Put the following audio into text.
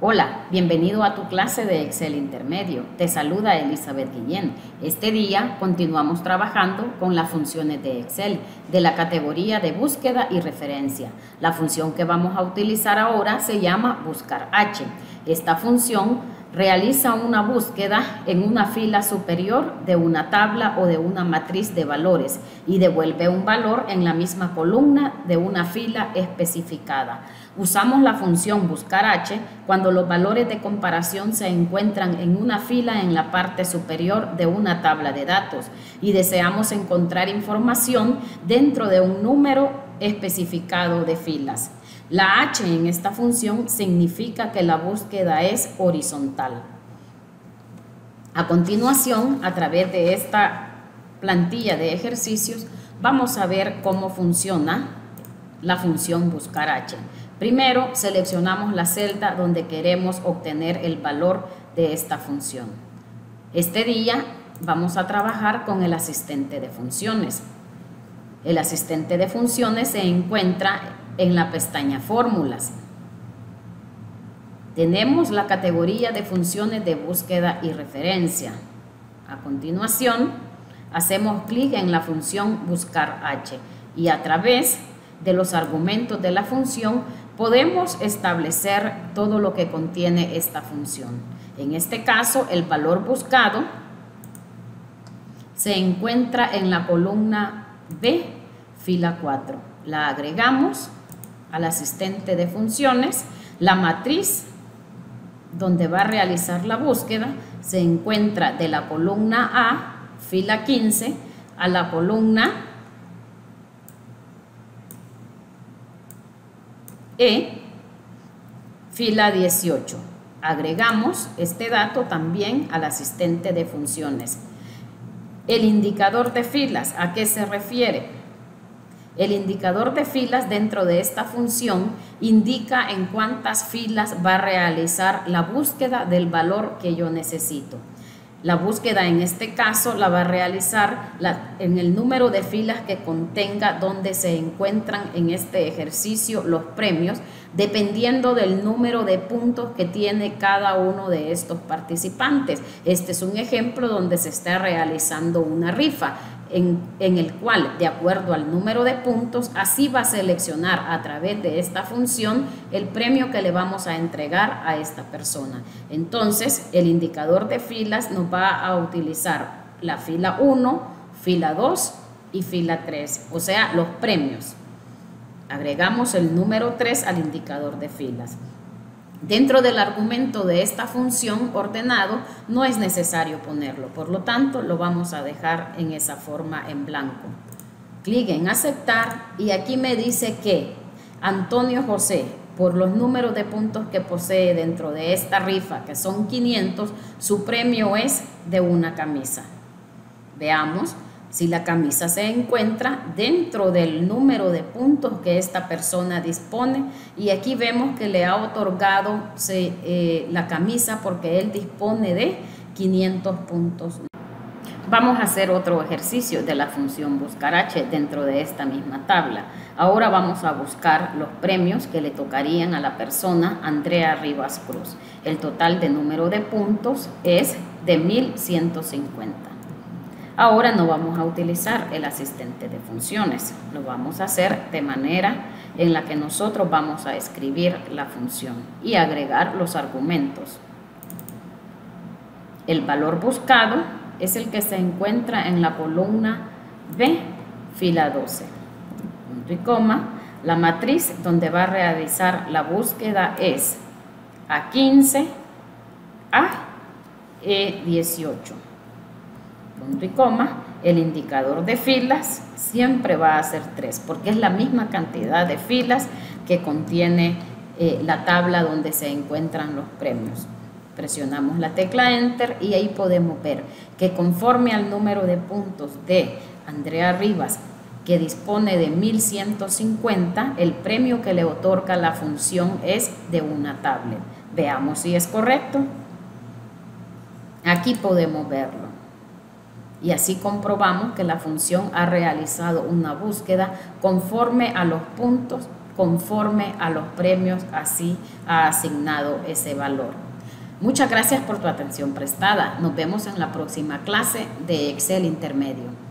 Hola, bienvenido a tu clase de Excel intermedio. Te saluda Elizabeth Guillén. Este día continuamos trabajando con las funciones de Excel de la categoría de búsqueda y referencia. La función que vamos a utilizar ahora se llama BuscarH. Esta función realiza una búsqueda en una fila superior de una tabla o de una matriz de valores y devuelve un valor en la misma columna de una fila especificada. Usamos la función BuscarH cuando los valores de comparación se encuentran en una fila en la parte superior de una tabla de datos y deseamos encontrar información dentro de un número especificado de filas. La H en esta función significa que la búsqueda es horizontal. A continuación, a través de esta plantilla de ejercicios, vamos a ver cómo funciona la función BuscarH. Primero, seleccionamos la celda donde queremos obtener el valor de esta función. Este día vamos a trabajar con el asistente de funciones. El asistente de funciones se encuentra en la pestaña Fórmulas. Tenemos la categoría de funciones de búsqueda y referencia. A continuación, hacemos clic en la función BuscarH y a través de los argumentos de la función podemos establecer todo lo que contiene esta función. En este caso, el valor buscado se encuentra en la columna de fila 4. La agregamos al asistente de funciones. La matriz donde va a realizar la búsqueda se encuentra de la columna A, fila 15, a la columna E, fila 18. Agregamos este dato también al asistente de funciones. El indicador de filas, ¿a qué se refiere? El indicador de filas dentro de esta función indica en cuántas filas va a realizar la búsqueda del valor que yo necesito. La búsqueda en este caso la va a realizar en el número de filas que contenga donde se encuentran en este ejercicio los premios, dependiendo del número de puntos que tiene cada uno de estos participantes. Este es un ejemplo donde se está realizando una rifa, en el cual, de acuerdo al número de puntos, así va a seleccionar a través de esta función el premio que le vamos a entregar a esta persona. Entonces, el indicador de filas nos va a utilizar la fila 1, fila 2 y fila 3, o sea, los premios. Agregamos el número 3 al indicador de filas. Dentro del argumento de esta función ordenado no es necesario ponerlo, por lo tanto lo vamos a dejar en esa forma en blanco. Clic en aceptar y aquí me dice que Antonio José, por los números de puntos que posee dentro de esta rifa, que son 500, su premio es de una camisa. Veamos si la camisa se encuentra dentro del número de puntos que esta persona dispone y aquí vemos que le ha otorgado la camisa porque él dispone de 500 puntos. Vamos a hacer otro ejercicio de la función BuscarH dentro de esta misma tabla. Ahora vamos a buscar los premios que le tocarían a la persona Andrea Rivas Cruz. El total de número de puntos es de 1150. Ahora no vamos a utilizar el asistente de funciones, lo vamos a hacer de manera en la que nosotros vamos a escribir la función y agregar los argumentos. El valor buscado es el que se encuentra en la columna B, fila 12, punto y coma. La matriz donde va a realizar la búsqueda es A15, A, E18. Punto y coma. El indicador de filas siempre va a ser 3 porque es la misma cantidad de filas que contiene la tabla donde se encuentran los premios. Presionamos la tecla Enter y ahí podemos ver que conforme al número de puntos de Andrea Rivas, que dispone de 1150, el premio que le otorga la función es de una tablet. Veamos si es correcto. Aquí podemos verlo. Y así comprobamos que la función ha realizado una búsqueda conforme a los puntos conforme a los premios así ha asignado ese valor. Muchas gracias por tu atención prestada. Nos vemos en la próxima clase de Excel Intermedio.